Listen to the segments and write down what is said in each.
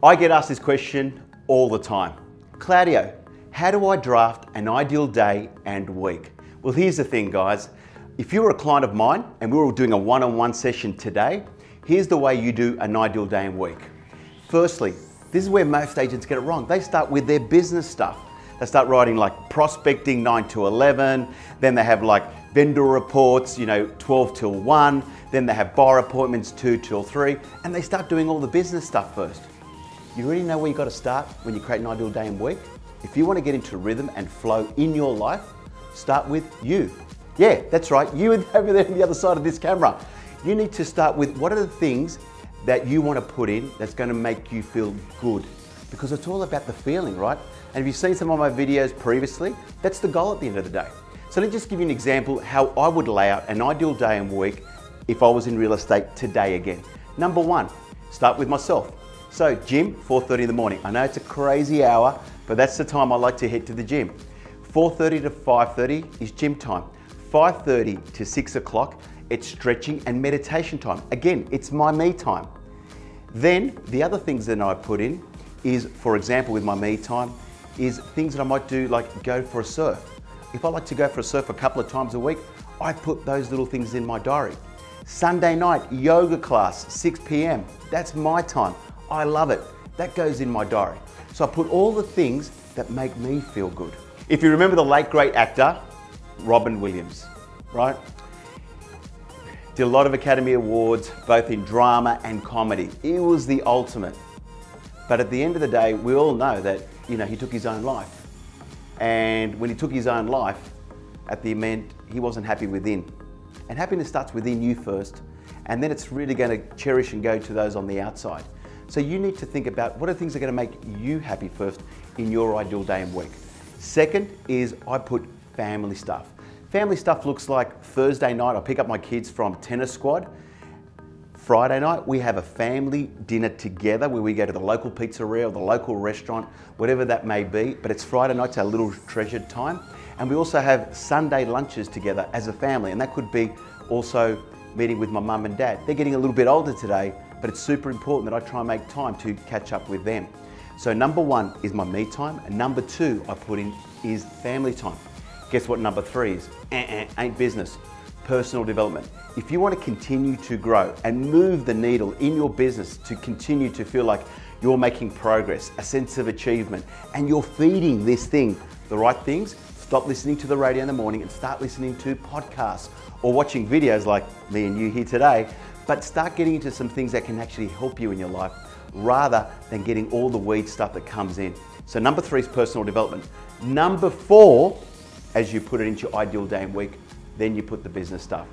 I get asked this question all the time. Claudio, how do I draft an ideal day and week? Well, here's the thing, guys. If you're a client of mine and we're all doing a one-on-one session today, here's the way you do an ideal day and week. Firstly, this is where most agents get it wrong. They start with their business stuff. They start writing like prospecting 9 to 11, then they have like vendor reports, 12 till 1, then they have buyer appointments 2 till 3, and they start doing all the business stuff first. You really know where you got to start when you create an ideal day and week? If you want to get into rhythm and flow in your life, start with you. Yeah, that's right, you over there on the other side of this camera. You need to start with what are the things that you want to put in that's going to make you feel good, because it's all about the feeling, right? And if you've seen some of my videos previously, that's the goal at the end of the day. So let me just give you an example how I would lay out an ideal day and week if I was in real estate today again. Number one, start with myself. So gym, 4:30 in the morning. I know it's a crazy hour, but that's the time I like to head to the gym. 4:30 to 5:30 is gym time. 5:30 to 6 o'clock, it's stretching and meditation time. Again, it's my me time. Then the other things that I put in is, for example, with my me time, is things that I might do, like go for a surf. If I like to go for a surf a couple of times a week, I put those little things in my diary. Sunday night, yoga class, 6 p.m. That's my time. I love it. That goes in my diary. So I put all the things that make me feel good. If you remember the late great actor, Robin Williams, right? Did a lot of Academy Awards, both in drama and comedy. He was the ultimate. But at the end of the day, we all know that, he took his own life. And when he took his own life, at the end, he wasn't happy within. And happiness starts within you first, and then it's really gonna cherish and go to those on the outside. So you need to think about what are things that are gonna make you happy first in your ideal day and week. Second is I put family stuff. Family stuff looks like Thursday night, I pick up my kids from tennis squad. Friday night, we have a family dinner together where we go to the local pizzeria or the local restaurant, whatever that may be, but it's Friday night's our little treasured time. And we also have Sunday lunches together as a family, and that could be also meeting with my mum and dad. They're getting a little bit older today, but it's super important that I try and make time to catch up with them. So number one is my me time, and number two I put in is family time. Guess what number three is? Ain't business. Personal development. If you want to continue to grow and move the needle in your business to continue to feel like you're making progress, a sense of achievement, and you're feeding this thing the right things, stop listening to the radio in the morning and start listening to podcasts or watching videos like me and you here today, but start getting into some things that can actually help you in your life rather than getting all the weed stuff that comes in. So number three is personal development. Number four, as you put it into your ideal day and week, then you put the business stuff.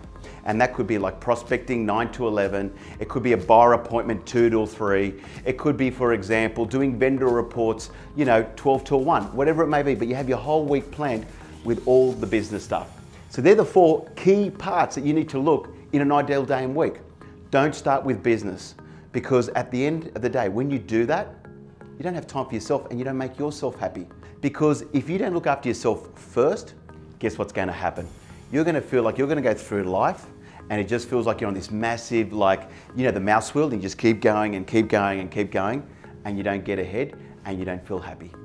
And that could be like prospecting 9 to 11, it could be a buyer appointment 2 to 3, it could be, for example, doing vendor reports, 12 to 1, whatever it may be, but you have your whole week planned with all the business stuff. So they're the four key parts that you need to look in an ideal day and week. Don't start with business, because at the end of the day, when you do that, you don't have time for yourself and you don't make yourself happy. Because if you don't look after yourself first, guess what's going to happen? You're going to feel like you're going to go through life and it just feels like you're on this massive, the mouse wheel, and you just keep going and keep going and keep going, and you don't get ahead and you don't feel happy.